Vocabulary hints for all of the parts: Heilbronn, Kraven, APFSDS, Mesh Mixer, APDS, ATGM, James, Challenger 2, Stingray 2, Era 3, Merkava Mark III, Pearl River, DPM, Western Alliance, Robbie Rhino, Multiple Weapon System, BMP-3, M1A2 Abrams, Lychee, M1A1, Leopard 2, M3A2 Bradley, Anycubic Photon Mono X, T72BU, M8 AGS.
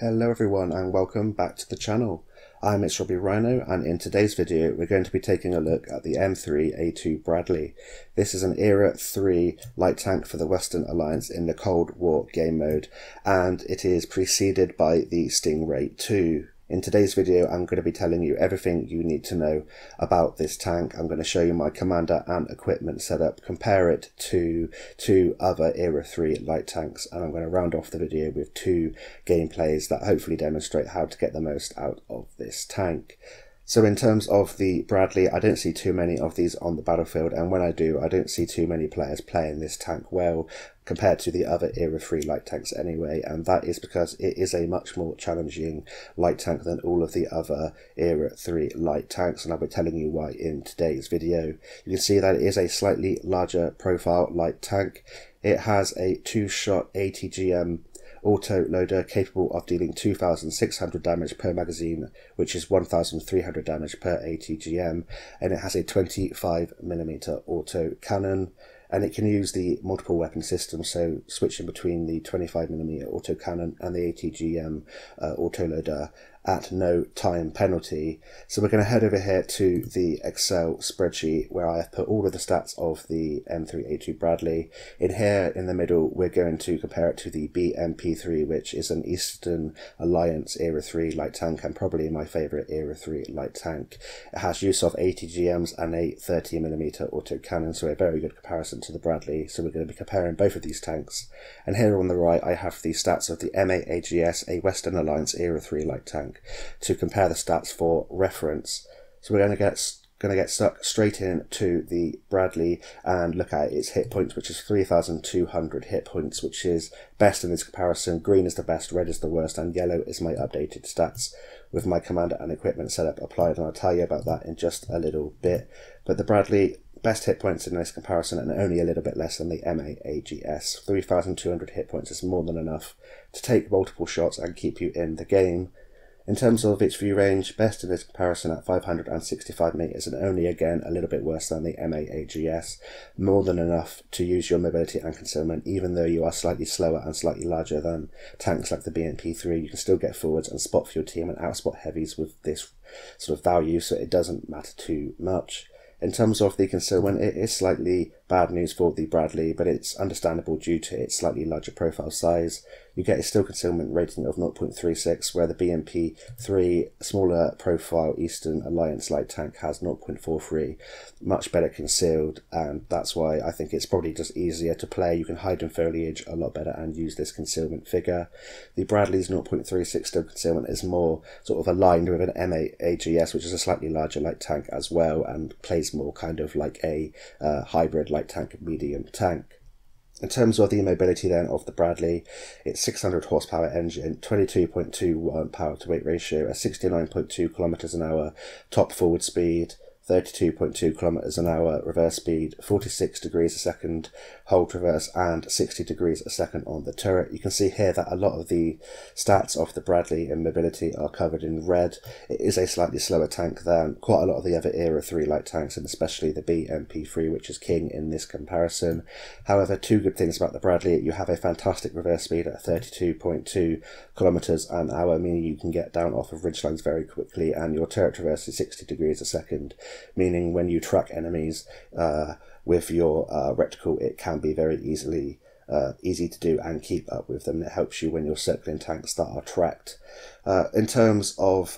Hello everyone and welcome back to the channel. It's Robbie Rhino, and in today's video we're going to be taking a look at the M3A2 Bradley. This is an Era 3 light tank for the Western Alliance in the Cold War game mode, and it is preceded by the Stingray 2. In today's video I'm going to be telling you everything you need to know about this tank. I'm going to show you my commander and equipment setup, compare it to two other Era 3 light tanks, and I'm going to round off the video with two gameplays that hopefully demonstrate how to get the most out of this tank. So in terms of the Bradley, I don't see too many of these on the battlefield, and when I do, I don't see too many players playing this tank well compared to the other Era 3 light tanks anyway, and that is because it is a much more challenging light tank than all of the other Era 3 light tanks, and I'll be telling you why in today's video. You can see that it is a slightly larger profile light tank. It has a two-shot ATGM auto-loader capable of dealing 2,600 damage per magazine, which is 1,300 damage per ATGM, and it has a 25mm auto-cannon, and it can use the multiple weapon system, so switching between the 25mm autocannon and the ATGM autoloader at no time penalty. So we're going to head over here to the Excel spreadsheet where I have put all of the stats of the M3A2 Bradley. In here in the middle we're going to compare it to the BMP-3, which is an Eastern Alliance Era 3 light tank and probably my favourite Era 3 light tank. It has use of ATGMs and a 30mm autocannon, so a very good comparison to the Bradley. So we're going to be comparing both of these tanks. And here on the right I have the stats of the M8 AGS, a Western Alliance Era 3 light tank, to compare the stats for reference. So we're going to get stuck straight in to the Bradley and look at its hit points, which is 3,200 hit points, which is best in this comparison. Green is the best, red is the worst, and yellow is my updated stats with my commander and equipment setup applied, and I'll tell you about that in just a little bit. But the Bradley, best hit points in this comparison, and only a little bit less than the M8 AGS. 3,200 hit points is more than enough to take multiple shots and keep you in the game. In terms of its view range, best in this comparison at 565 metres, and only again a little bit worse than the M8 AGS. More than enough to use your mobility and concealment, even though you are slightly slower and slightly larger than tanks like the BMP-3, you can still get forwards and spot for your team and outspot heavies with this sort of value, so it doesn't matter too much. In terms of the concealment, it is slightly bad news for the Bradley, but it's understandable due to its slightly larger profile size. You get a still concealment rating of 0.36, where the BMP-3 smaller profile Eastern Alliance light tank has 0.43, much better concealed, and that's why I think it's probably just easier to play. You can hide in foliage a lot better and use this concealment figure. The Bradley's 0.36 still concealment is more sort of aligned with an M8 AGS, which is a slightly larger light tank as well, and plays more kind of like a hybrid light tank, medium tank. In terms of the mobility then of the Bradley, it's 600 horsepower engine, 22.21 power to weight ratio, a 69.2 kilometers an hour top forward speed, 32.2 kilometers an hour reverse speed, 46 degrees a second hold traverse, and 60 degrees a second on the turret. You can see here that a lot of the stats of the Bradley and mobility are covered in red. It is a slightly slower tank than quite a lot of the other Era 3 light tanks, and especially the BMP-3, which is king in this comparison. However, two good things about the Bradley: you have a fantastic reverse speed at 32.2 kilometers an hour, meaning you can get down off of ridgelines very quickly, and your turret traverse is 60 degrees a second. Meaning when you track enemies with your reticle, it can be very easy to do and keep up with them. It helps you when you're circling tanks that are tracked. In terms of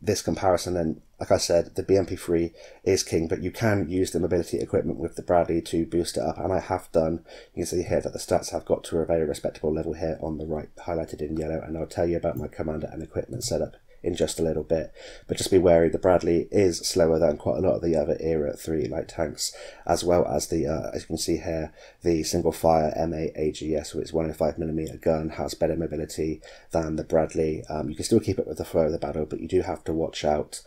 this comparison, then, like I said, the BMP-3 is king, but you can use the mobility equipment with the Bradley to boost it up, and I have done. You can see here that the stats have got to a very respectable level here on the right, highlighted in yellow, and I'll tell you about my commander and equipment setup in just a little bit. But just be wary, the Bradley is slower than quite a lot of the other Era 3 light tanks, as well as the as you can see here, the single fire M8 AGS with its 105mm gun has better mobility than the Bradley. You can still keep up with the flow of the battle, but you do have to watch out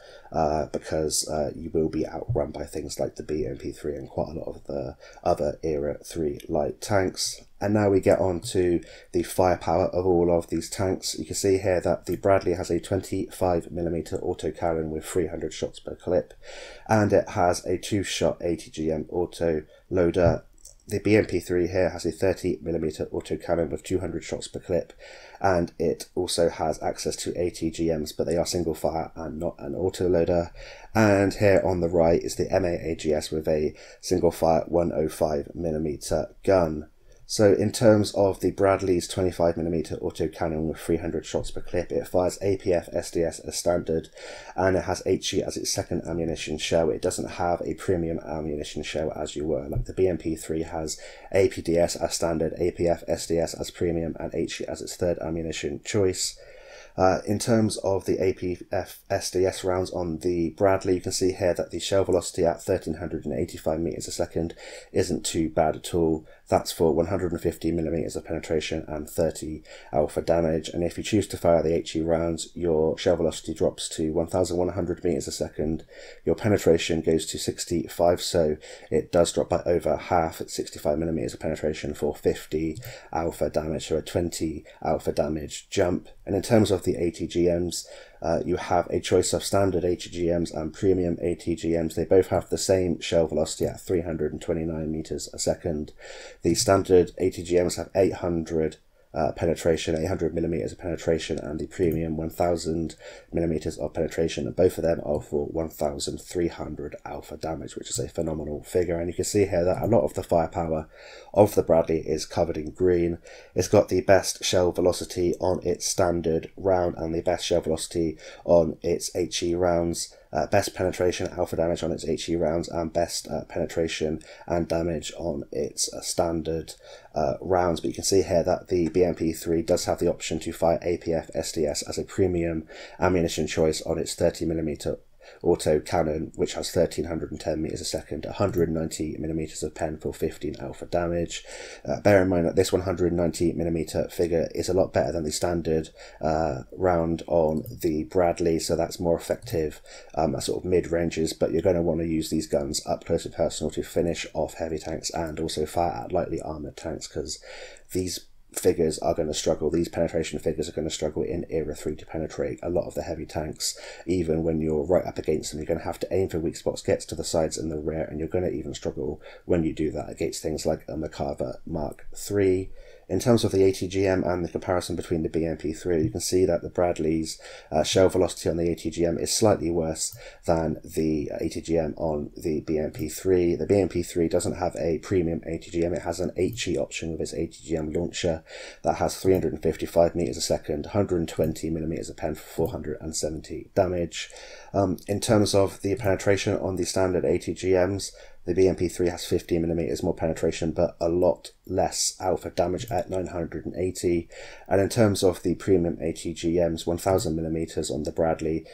because you will be outrun by things like the BMP-3 and quite a lot of the other Era 3 light tanks. And now we get on to the firepower of all of these tanks. You can see here that the Bradley has a 25mm autocannon with 300 shots per clip, and it has a two-shot ATGM autoloader The BMP-3 here has a 30mm autocannon with 200 shots per clip, and it also has access to ATGMs, but they are single fire and not an autoloader. And here on the right is the M8 AGS with a single fire 105mm gun. So in terms of the Bradley's 25mm autocannon with 300 shots per clip, it fires APFSDS as standard, and it has HE as its second ammunition shell. It doesn't have a premium ammunition shell as you were. Like the BMP-3 has APDS as standard, APFSDS as premium, and HE as its third ammunition choice. In terms of the APFSDS rounds on the Bradley, you can see here that the shell velocity at 1385 meters a second isn't too bad at all. That's for 150 millimeters of penetration and 30 alpha damage. And if you choose to fire the HE rounds, your shell velocity drops to 1100 meters a second. Your penetration goes to 65, so it does drop by over half at 65 millimeters of penetration for 50 alpha damage, so a 20 alpha damage jump. And in terms of the ATGMs, you have a choice of standard ATGMs and premium ATGMs. They both have the same shell velocity at 329 meters a second. The standard ATGMs have 800 millimeters of penetration, and the premium 1000 millimeters of penetration, and both of them are for 1300 alpha damage, which is a phenomenal figure. And you can see here that a lot of the firepower of the Bradley is covered in green. It's got the best shell velocity on its standard round and the best shell velocity on its HE rounds. Best penetration alpha damage on its HE rounds, and best penetration and damage on its standard rounds. But you can see here that the BMP-3 does have the option to fire APFSDS as a premium ammunition choice on its 30mm auto cannon, which has 1310 meters a second, 190 millimeters of pen for 15 alpha damage. Bear in mind that this 190 millimeter figure is a lot better than the standard round on the Bradley, so that's more effective at sort of mid ranges. But you're going to want to use these guns up close and personal to finish off heavy tanks and also fire at lightly armored tanks, because these figures are going to struggle. These penetration figures are going to struggle in era 3 to penetrate a lot of the heavy tanks. Even when you're right up against them, you're going to have to aim for weak spots, get to the sides and the rear, and you're going to even struggle when you do that against things like a Merkava Mark III. In terms of the ATGM and the comparison between the BMP-3, you can see that the Bradley's shell velocity on the ATGM is slightly worse than the ATGM on the BMP-3. The BMP-3 doesn't have a premium ATGM. It has an HE option with its ATGM launcher that has 355 meters a second, 120 millimeters of pen for 470 damage. In terms of the penetration on the standard ATGMs, the BMP-3 has 50mm more penetration, but a lot less alpha damage at 980. And in terms of the premium ATGMs, 1000mm on the Bradley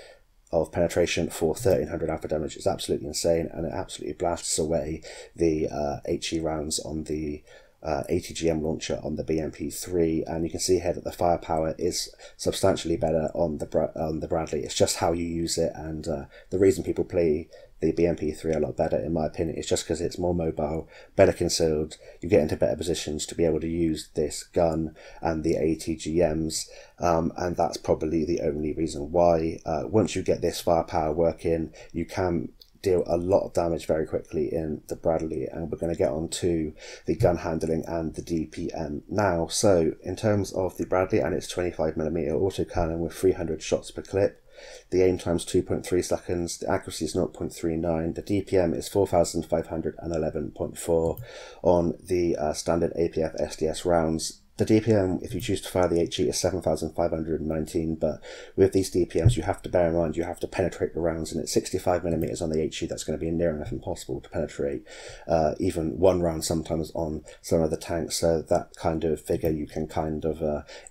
of penetration for 1300 alpha damage is absolutely insane, and it absolutely blasts away the HE rounds on the ATGM launcher on the BMP-3. And you can see here that the firepower is substantially better on the Bradley. It's just how you use it, and the reason people play the BMP-3 a lot better, in my opinion, is just because it's more mobile, better concealed. You get into better positions to be able to use this gun and the ATGMs, and that's probably the only reason why. Once you get this firepower working, you can deal a lot of damage very quickly in the Bradley, and we're going to get on to the gun handling and the DPM now. So in terms of the Bradley and its 25mm autocannon with 300 shots per clip, the aim time's 2.3 seconds, the accuracy is 0.39, the DPM is 4511.4 on the standard APFSDS rounds. The DPM, if you choose to fire the HE, is 7,519, but with these DPMs, you have to bear in mind you have to penetrate the rounds, and at 65mm on the HE, that's going to be near enough impossible to penetrate even one round sometimes on some of the tanks, so that kind of figure you can kind of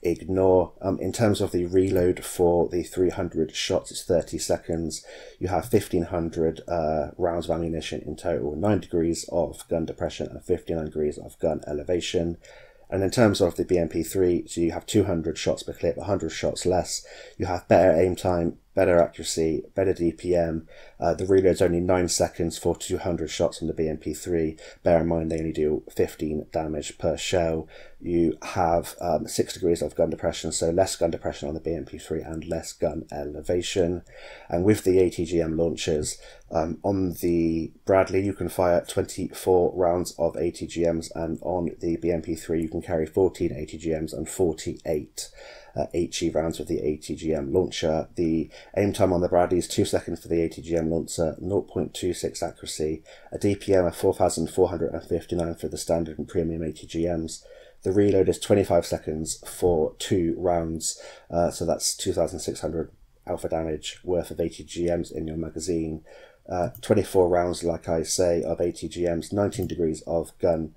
ignore. In terms of the reload for the 300 shots, it's 30 seconds. You have 1,500 rounds of ammunition in total, 9 degrees of gun depression and 59 degrees of gun elevation. And in terms of the BMP-3, so you have 200 shots per clip, 100 shots less. You have better aim time, better accuracy, better DPM. The reload's only 9 seconds for 200 shots on the BMP-3. Bear in mind they only do 15 damage per shell. You have 6 degrees of gun depression, so less gun depression on the BMP-3 and less gun elevation. And with the ATGM launchers, on the Bradley you can fire 24 rounds of ATGMs, and on the BMP-3 you can carry 14 ATGMs and 48 HE rounds with the ATGM launcher. The aim time on the Bradley is 2 seconds for the ATGM launcher, 0.26 accuracy, a DPM of 4,459 for the standard and premium ATGMs. The reload is 25 seconds for 2 rounds, so that's 2,600 alpha damage worth of ATGMs in your magazine. 24 rounds, like I say, of ATGMs, 19 degrees of gun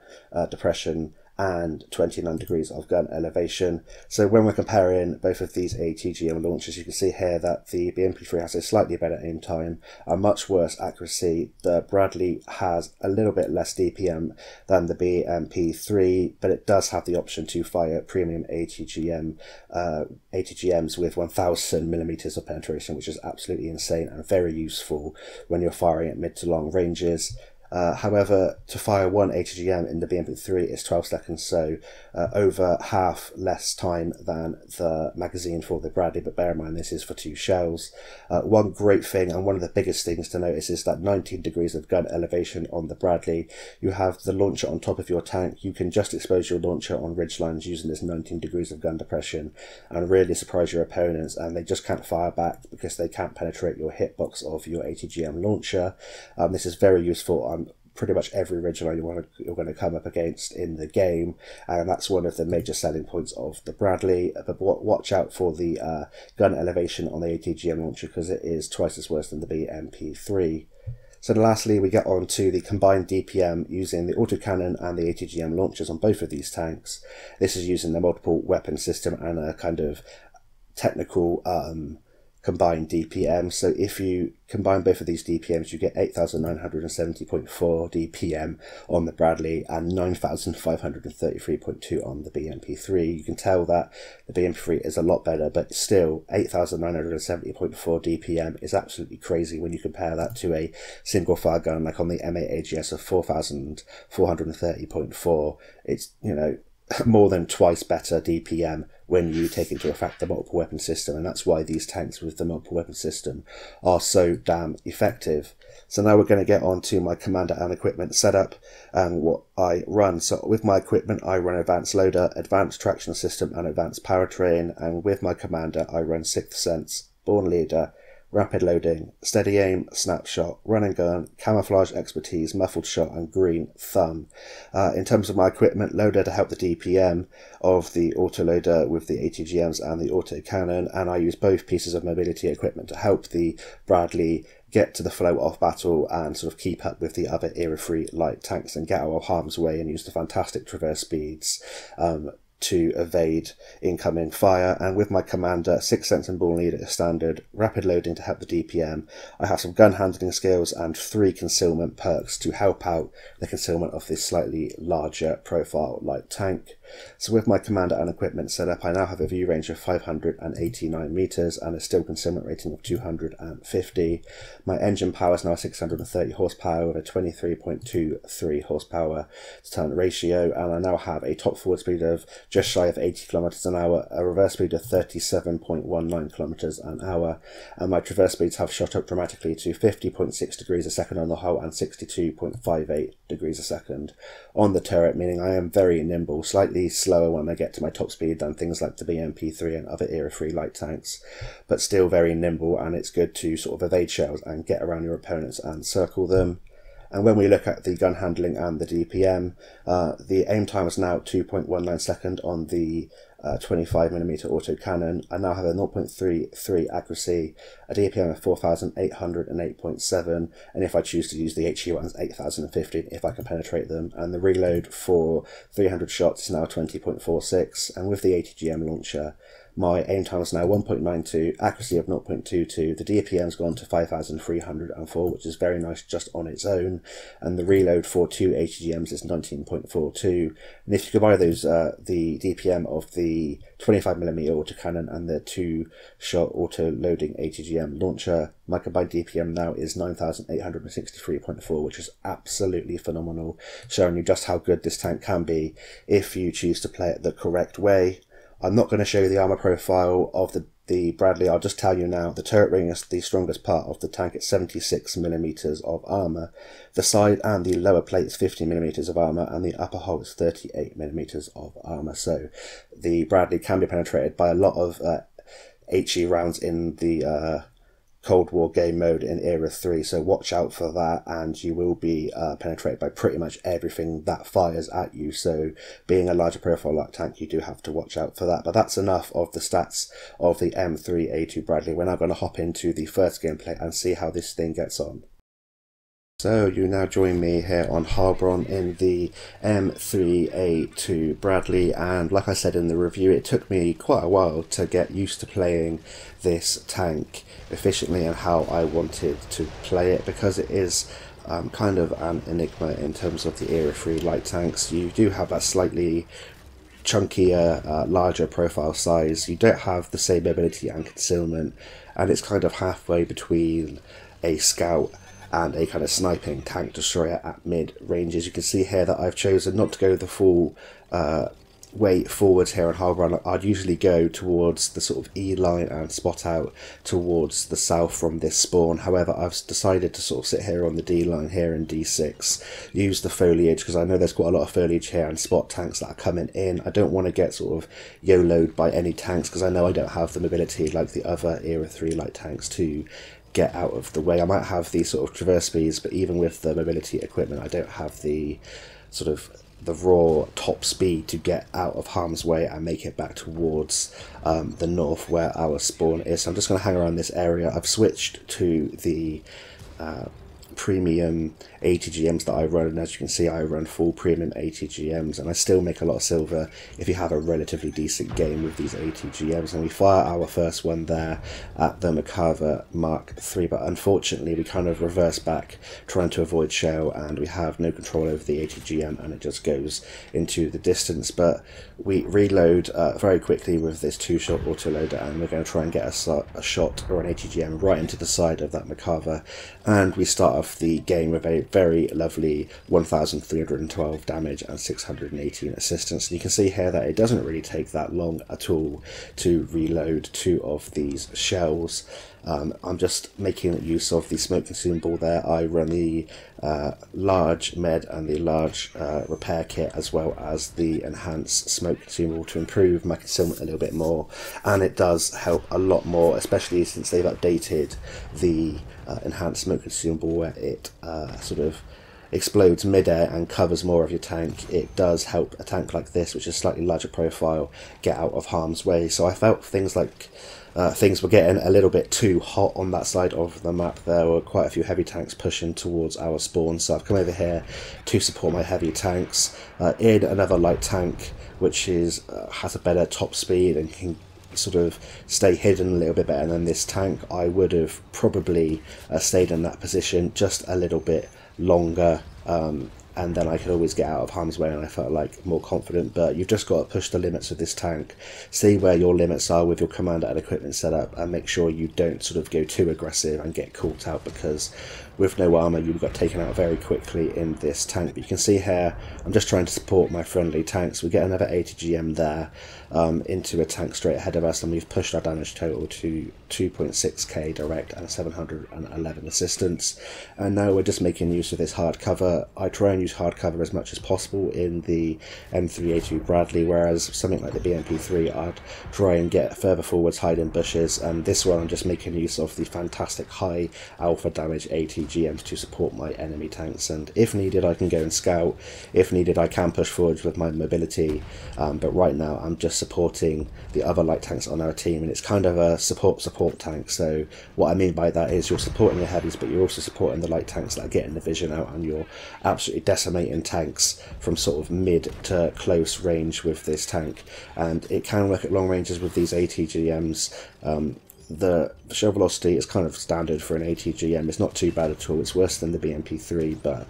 depression, and 29 degrees of gun elevation. So when we're comparing both of these ATGM launchers, you can see here that the BMP-3 has a slightly better aim time, a much worse accuracy. The Bradley has a little bit less DPM than the BMP-3, but it does have the option to fire premium ATGMs with 1,000mm of penetration, which is absolutely insane and very useful when you're firing at mid to long ranges. However, to fire 1 ATGM in the BMP-3 is 12 seconds, so over half less time than the magazine for the Bradley, but bear in mind this is for 2 shells. One great thing, and one of the biggest things to notice, is that 19 degrees of gun elevation on the Bradley. You have the launcher on top of your tank. You can just expose your launcher on ridgelines using this 19 degrees of gun depression and really surprise your opponents, and they just can't fire back because they can't penetrate your hitbox of your ATGM launcher. This is very useful on pretty much every ridgeline you're going to come up against in the game, and that's one of the major selling points of the Bradley. But watch out for the gun elevation on the ATGM launcher, because it is twice as worse than the BMP-3. So lastly, we get on to the combined DPM using the autocannon and the ATGM launchers on both of these tanks. This is using the multiple weapon system and a kind of technical combined DPM. So if you combine both of these DPMs, you get 8,970.4 DPM on the Bradley and 9,533.2 on the BMP3. You can tell that the BMP3 is a lot better, but still 8,970.4 DPM is absolutely crazy when you compare that to a single fire gun like on the M8 AGS of 4,430.4. It's, you know, more than twice better DPM when you take into effect the multiple weapon system, and that's why these tanks with the multiple weapon system are so damn effective. So now we're going to get on to my commander and equipment setup and what I run. So with my equipment, I run advanced loader, advanced traction system, and advanced powertrain, and with my commander, I run sixth sense, born leader, rapid loading, steady aim, snapshot, run and gun, camouflage expertise, muffled shot, and green thumb. In terms of my equipment, loader to help the DPM of the autoloader with the ATGMs and the autocannon, and I use both pieces of mobility equipment to help the Bradley get to the flow of battle and sort of keep up with the other era-free light tanks and get out of harm's way, and use the fantastic traverse speeds to evade incoming fire. And with my commander, sixth sense and born leader standard, rapid loading to help the DPM. I have some gun handling skills and 3 concealment perks to help out the concealment of this slightly larger profile light tank. So with my commander and equipment setup, I now have a view range of 589 meters and a still concealment rating of 250. My engine power is now 630 horsepower with a 23.23 horsepower to turn ratio, and I now have a top forward speed of just shy of 80 kilometers an hour, a reverse speed of 37.19 kilometers an hour, and my traverse speeds have shot up dramatically to 50.6 degrees a second on the hull and 62.58 degrees a second on the turret, meaning I am very nimble, slightly slower when I get to my top speed than things like the BMP3 and other era-free light tanks, but still very nimble, and it's good to sort of evade shells and get around your opponents and circle them. And when we look at the gun handling and the DPM, the aim time is now 2.19 seconds on the 25mm autocannon. I now have a 0.33 accuracy, a DPM of 4,808.7, and if I choose to use the HE ones, 8,015 if I can penetrate them. And the reload for 300 shots is now 20.46, and with the ATGM launcher, My aim time is now 1.92, accuracy of 0.22, the DPM's gone to 5,304, which is very nice just on its own, and the reload for 2 ATGMs is 19.42, and if you combine those, the DPM of the 25mm autocannon and the 2-shot auto-loading ATGM launcher, my combined DPM now is 9,863.4, which is absolutely phenomenal, showing you just how good this tank can be if you choose to play it the correct way. I'm not going to show you the armour profile of the Bradley, I'll just tell you now, the turret ring is the strongest part of the tank, it's 76mm of armour. The side and the lower plate is 50mm of armour, and the upper hull is 38mm of armour. So the Bradley can be penetrated by a lot of HE rounds in the Cold War game mode in Era 3, so watch out for that, and you will be penetrated by pretty much everything that fires at you, so being a larger profile like tank you do have to watch out for that. But that's enough of the stats of the M3A2 Bradley. We're now going to hop into the first gameplay and see how this thing gets on. So you now join me here on Heilbronn in the M3A2 Bradley, and like I said in the review, it took me quite a while to get used to playing this tank efficiently and how I wanted to play it, because it is kind of an enigma in terms of the Era 3 light tanks. You do have that slightly chunkier, larger profile size, you don't have the same mobility and concealment, and it's kind of halfway between a scout and a kind of sniping tank destroyer at mid ranges. You can see here that I've chosen not to go the full way forwards here on Heilbronn. I'd usually go towards the sort of E line and spot out towards the south from this spawn. However, I've decided to sort of sit here on the D line here in D6, use the foliage, because I know there's quite a lot of foliage here and spot tanks that are coming in. I don't want to get sort of YOLO'd by any tanks, because I know I don't have the mobility like the other Era 3 light tanks to get out of the way. I might have the sort of traverse speeds, but even with the mobility equipment I don't have the sort of the raw top speed to get out of harm's way and make it back towards the north where our spawn is. So I'm just going to hang around this area. I've switched to the premium ATGMs that I run, and as you can see I run full premium ATGMs, and I still make a lot of silver if you have a relatively decent game with these ATGMs. And we fire our first one there at the Merkava Mark III, but unfortunately we kind of reverse back trying to avoid shell, and we have no control over the ATGM and it just goes into the distance. But we reload very quickly with this 2-shot autoloader, and we're going to try and get a shot or an ATGM right into the side of that Merkava, and we start off the game with a very lovely 1,312 damage and 618 assistance. And you can see here that it doesn't really take that long at all to reload 2 of these shells. I'm just making use of the smoke consumable there. I run the large med and the large repair kit, as well as the enhanced smoke consumable, to improve my concealment a little bit more, and it does help a lot more, especially since they've updated the enhanced smoke consumable where it sort of explodes mid-air and covers more of your tank. It does help a tank like this, which is slightly larger profile, get out of harm's way. So I felt things like things were getting a little bit too hot on that side of the map. There were quite a few heavy tanks pushing towards our spawn, so I've come over here to support my heavy tanks in another light tank, which is has a better top speed and can sort of stay hidden a little bit better than this tank. I would have probably stayed in that position just a little bit longer, and then I could always get out of harm's way and I felt like more confident. But you've just got to push the limits of this tank, see where your limits are with your commander and equipment setup, and make sure you don't sort of go too aggressive and get caught out, because with no armour you got taken out very quickly in this tank. But you can see here I'm just trying to support my friendly tanks. We get another ATGM there into a tank straight ahead of us, and we've pushed our damage total to 2.6k direct and 711 assistance. And now we're just making use of this hard cover. I try and use hard cover as much as possible in the M3A2 Bradley, whereas something like the BMP-3 I'd try and get further forwards, hide in bushes, and this one I'm just making use of the fantastic high alpha damage ATGM ATGMs to support my enemy tanks, and if needed I can go and scout, if needed I can push forwards with my mobility, but right now I'm just supporting the other light tanks on our team, and it's kind of a support tank. So what I mean by that is you're supporting the heavies, but you're also supporting the light tanks that are getting the vision out, and you're absolutely decimating tanks from sort of mid to close range with this tank, and it can work at long ranges with these ATGMs. The shell velocity is kind of standard for an ATGM. It's not too bad at all. It's worse than the BMP-3, but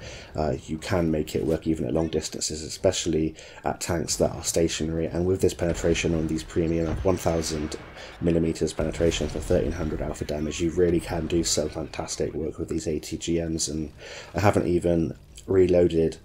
you can make it work even at long distances, especially at tanks that are stationary. And with this penetration on these premium 1000mm penetration for 1300 alpha damage, you really can do some fantastic work with these ATGMs. And I haven't even reloaded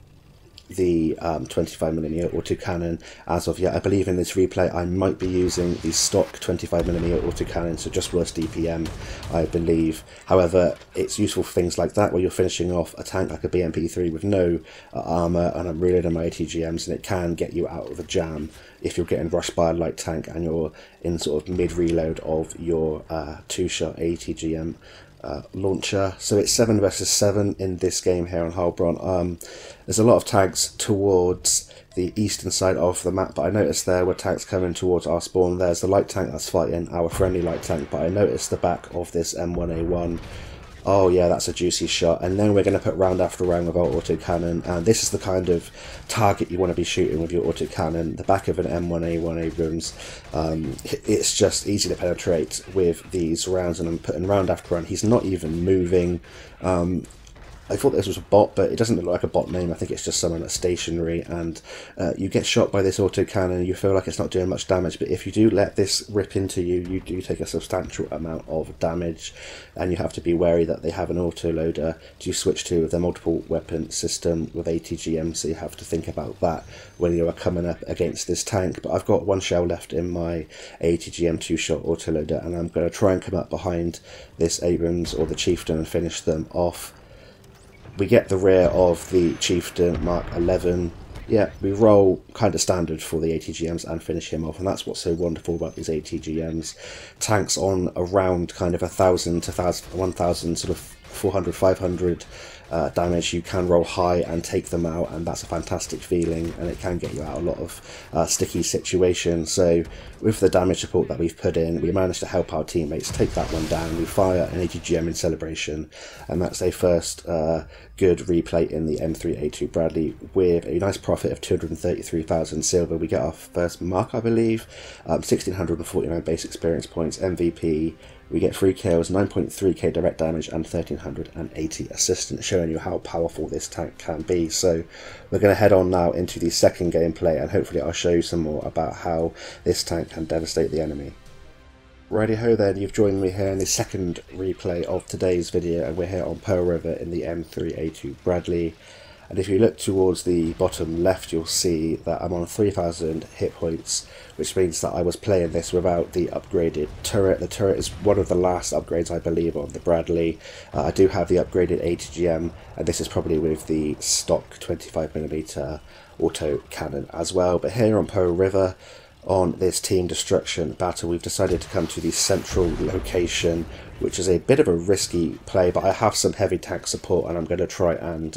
the 25mm autocannon as of yet. I believe in this replay I might be using the stock 25mm autocannon, so just worse DPM I believe. However, it's useful for things like that where you're finishing off a tank like a BMP-3 with no armour, and I'm reloading my ATGMs, and it can get you out of a jam if you're getting rushed by a light tank and you're in sort of mid-reload of your two-shot ATGM launcher. So it's 7 versus 7 in this game here on Heilbronn. There's a lot of tanks towards the eastern side of the map, but I noticed there were tanks coming towards our spawn. There's the light tank that's fighting our friendly light tank, but I noticed the back of this M1A1. Oh yeah, that's a juicy shot. And then we're going to put round after round with our autocannon, and this is the kind of target you want to be shooting with your autocannon, the back of an M1A1 Abrams. It's just easy to penetrate with these rounds, and I'm putting round after round. He's not even moving. I thought this was a bot, but it doesn't look like a bot name. I think it's just someone that's stationary, and you get shot by this autocannon, you feel like it's not doing much damage, but if you do let this rip into you, you do take a substantial amount of damage, and you have to be wary that they have an autoloader to switch to with their multiple weapon system with ATGM, so you have to think about that when you are coming up against this tank. But I've got one shell left in my ATGM 2-shot autoloader, and I'm going to try and come up behind this Abrams or the Chieftain and finish them off. We get the rear of the Chieftain Mark 11. Yeah, we roll kind of standard for the ATGMs and finish him off, and that's what's so wonderful about these ATGMs. Tanks on around kind of 1,000 to 1,000, sort of 400, 500 damage, you can roll high and take them out, and that's a fantastic feeling, and it can get you out a lot of sticky situations. So with the damage support that we've put in, we managed to help our teammates take that one down. We fire an ATGM in celebration, and that's their first good replay in the M3A2 Bradley with a nice profit of 233,000 silver. We get our first mark, I believe, 1,649 base experience points, MVP. We get 3 kills, 9.3k direct damage, and 1,380 assistance, showing you how powerful this tank can be. So we're going to head on now into the second gameplay, and hopefully I'll show you some more about how this tank can devastate the enemy. Righty ho then, you've joined me here in the second replay of today's video, and we're here on Pearl River in the M3A2 Bradley. And if you look towards the bottom left, you'll see that I'm on 3,000 hit points, which means that I was playing this without the upgraded turret. The turret is one of the last upgrades, I believe, on the Bradley. I do have the upgraded ATGM, and this is probably with the stock 25mm auto cannon as well. But here on Pearl River, on this team destruction battle, we've decided to come to the central location, which is a bit of a risky play, but I have some heavy tank support, and I'm going to try and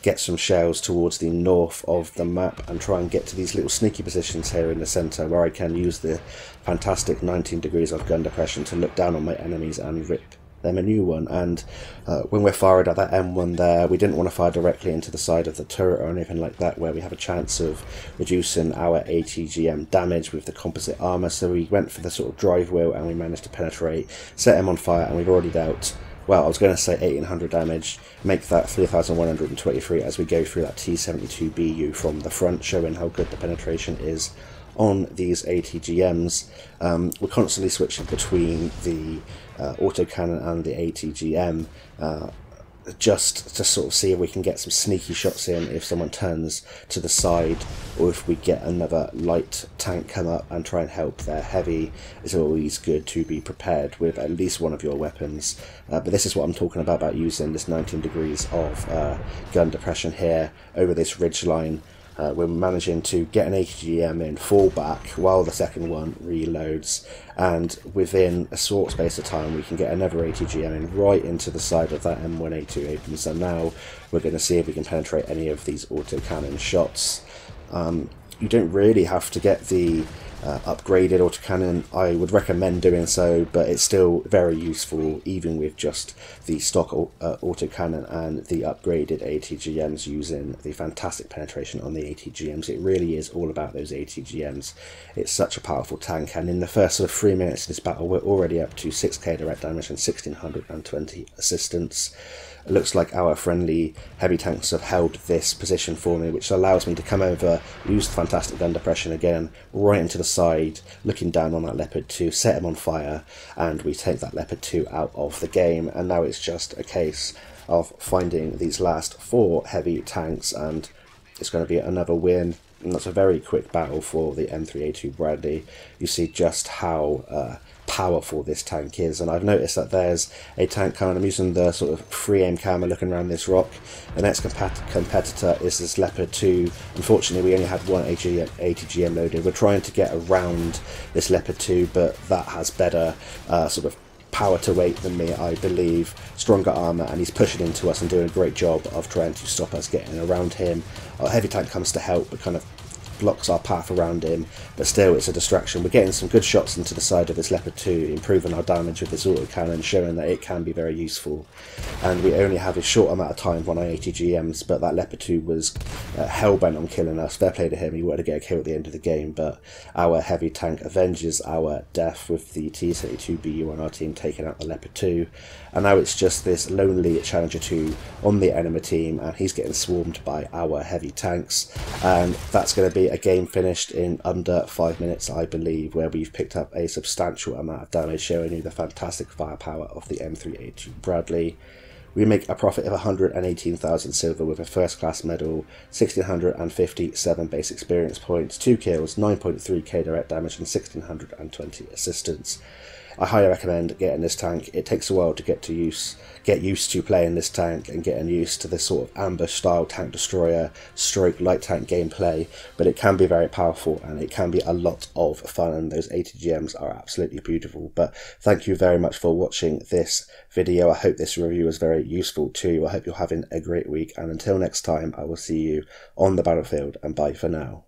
get some shells towards the north of the map and try and get to these little sneaky positions here in the centre where I can use the fantastic 19 degrees of gun depression to look down on my enemies and rip them a new one. And when we're fired at that M1 there, we didn't want to fire directly into the side of the turret or anything like that where we have a chance of reducing our ATGM damage with the composite armour, so we went for the sort of drive wheel, and we managed to penetrate, set him on fire, and we've already dealt, well, I was going to say 1,800 damage, make that 3,123 as we go through that T72BU from the front, showing how good the penetration is on these ATGMs. We're constantly switching between the autocannon and the ATGM just to sort of see if we can get some sneaky shots in if someone turns to the side, or if we get another light tank come up and try and help their heavy. It's always good to be prepared with at least one of your weapons, but this is what I'm talking about using this 19 degrees of gun depression here over this ridge line. We're managing to get an ATGM in, fall back while the second one reloads, and within a short space of time we can get another ATGM in right into the side of that M1A2 Abrams, and now we're going to see if we can penetrate any of these autocannon shots. You don't really have to get the upgraded autocannon. I would recommend doing so, but it's still very useful even with just the stock autocannon and the upgraded ATGMs using the fantastic penetration on the ATGMs. It really is all about those ATGMs. It's such a powerful tank, and in the first sort of 3 minutes of this battle we're already up to 6k direct damage and 1620 assistance. It looks like our friendly heavy tanks have held this position for me, which allows me to come over, use the fantastic gun depression again, right into the side, looking down on that Leopard 2, set him on fire, and we take that Leopard 2 out of the game. And now it's just a case of finding these last four heavy tanks, and it's going to be another win. And that's a very quick battle for the M3A2 Bradley. You see just how powerful this tank is, and I've noticed that there's a tank coming. I'm using the sort of free aim camera looking around this rock. The next competitor is this Leopard 2. Unfortunately we only had one ATGM loaded. We're trying to get around this Leopard 2, but that has better sort of power to weight than me, I believe, stronger armour, and he's pushing into us and doing a great job of trying to stop us getting around him. Our heavy tank comes to help but kind of blocks our path around him, but still it's a distraction. We're getting some good shots into the side of this Leopard 2, improving our damage with this autocannon, showing that it can be very useful. And we only have a short amount of time on our ATGMs, but that Leopard 2 was hellbent on killing us. Fair play to him, he wanted to get a kill at the end of the game, but our heavy tank avenges our death with the T72BU on our team taking out the Leopard 2. And now it's just this lonely Challenger 2 on the enemy team, and he's getting swarmed by our heavy tanks, and that's going to be a game finished in under 5 minutes, I believe, where we've picked up a substantial amount of damage, showing you the fantastic firepower of the M3A2 Bradley. We make a profit of 118,000 silver with a first class medal, 1,657 base experience points, 2 kills, 9.3k direct damage and 1,620 assistance. I highly recommend getting this tank. It takes a while to get used to playing this tank and getting used to this sort of ambush style tank destroyer stroke light tank gameplay, but it can be very powerful and it can be a lot of fun, and those ATGMs are absolutely beautiful. But thank you very much for watching this video. I hope this review was very useful to you. I hope you're having a great week, and until next time I will see you on the battlefield, and bye for now.